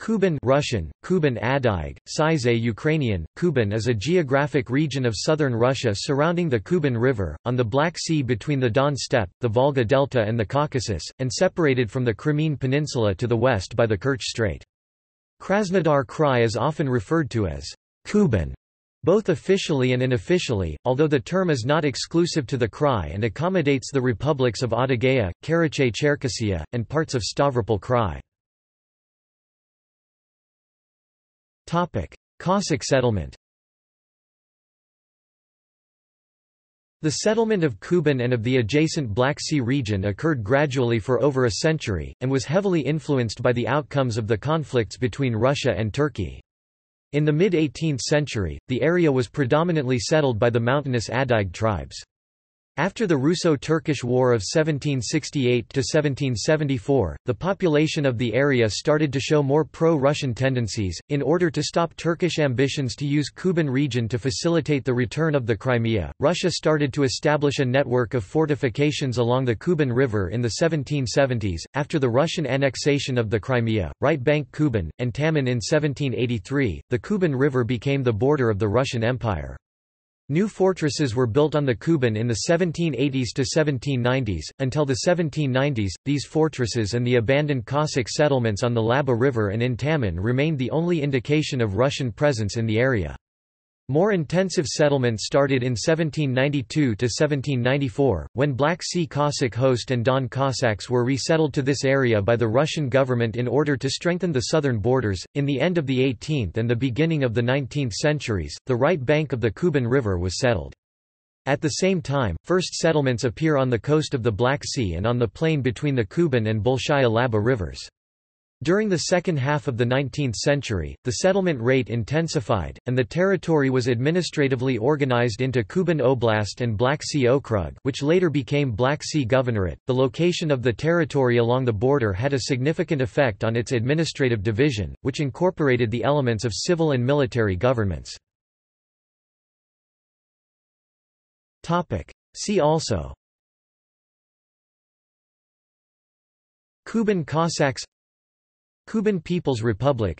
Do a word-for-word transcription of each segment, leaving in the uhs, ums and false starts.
Kuban Russian, Kuban Adyghe, Size Ukrainian, Kuban is a geographic region of southern Russia surrounding the Kuban River, on the Black Sea between the Don Steppe, the Volga Delta and the Caucasus, and separated from the Crimean Peninsula to the west by the Kerch Strait. Krasnodar Krai is often referred to as Kuban, both officially and unofficially, although the term is not exclusive to the Krai and accommodates the republics of Adygea, Karachay-Cherkessia, and parts of Stavropol Krai. Cossack settlement. The settlement of Kuban and of the adjacent Black Sea region occurred gradually for over a century, and was heavily influenced by the outcomes of the conflicts between Russia and Turkey. In the mid eighteenth century, the area was predominantly settled by the mountainous Adyghe tribes. After the Russo-Turkish War of seventeen sixty-eight to seventeen seventy-four, the population of the area started to show more pro-Russian tendencies. In order to stop Turkish ambitions to use Kuban region to facilitate the return of the Crimea, Russia started to establish a network of fortifications along the Kuban River in the seventeen seventies. After the Russian annexation of the Crimea, right bank Kuban, and Taman in seventeen eighty-three, the Kuban River became the border of the Russian Empire. New fortresses were built on the Kuban in the seventeen eighties to seventeen nineties. Until the seventeen nineties, these fortresses and the abandoned Cossack settlements on the Laba River and in Taman remained the only indication of Russian presence in the area. More intensive settlement started in seventeen ninety-two to seventeen ninety-four, when Black Sea Cossack host and Don Cossacks were resettled to this area by the Russian government in order to strengthen the southern borders. In the end of the eighteenth and the beginning of the nineteenth centuries, the right bank of the Kuban River was settled. At the same time, first settlements appear on the coast of the Black Sea and on the plain between the Kuban and Bolshaya Laba rivers. During the second half of the nineteenth century, the settlement rate intensified, and the territory was administratively organized into Kuban Oblast and Black Sea Okrug, which later became Black Sea Governorate. The location of the territory along the border had a significant effect on its administrative division, which incorporated the elements of civil and military governments. Topic. See also: Kuban Cossacks, Kuban People's Republic,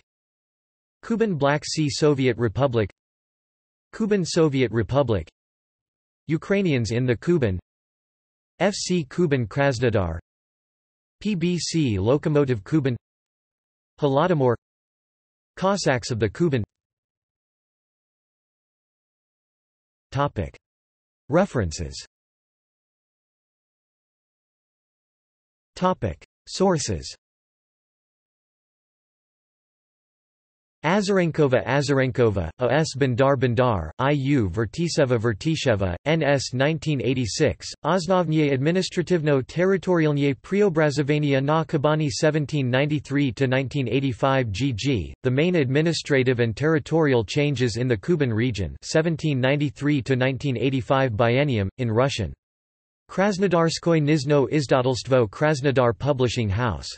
Kuban Black Sea Soviet Republic, Kuban Soviet Republic, Ukrainians in the Kuban, F C Kuban Krasnodar, P B C Lokomotiv Kuban, Holodomor, Cossacks of the Kuban. Topic. References. Topic. Sources. Azarenkova Azarenkova, O S Bandar Bandar, I U Vertisheva Vertisheva, N S nineteen eighty-six, Osnovnye Administrativno Territorialnye Preobrazovania na Kubani seventeen ninety-three to nineteen eighty-five G G, The Main Administrative and Territorial Changes in the Kuban Region seventeen ninety-three to nineteen eighty-five Biennium, in Russian. Krasnodarskoye Nizhno Izdatelstvo Krasnodar Publishing House.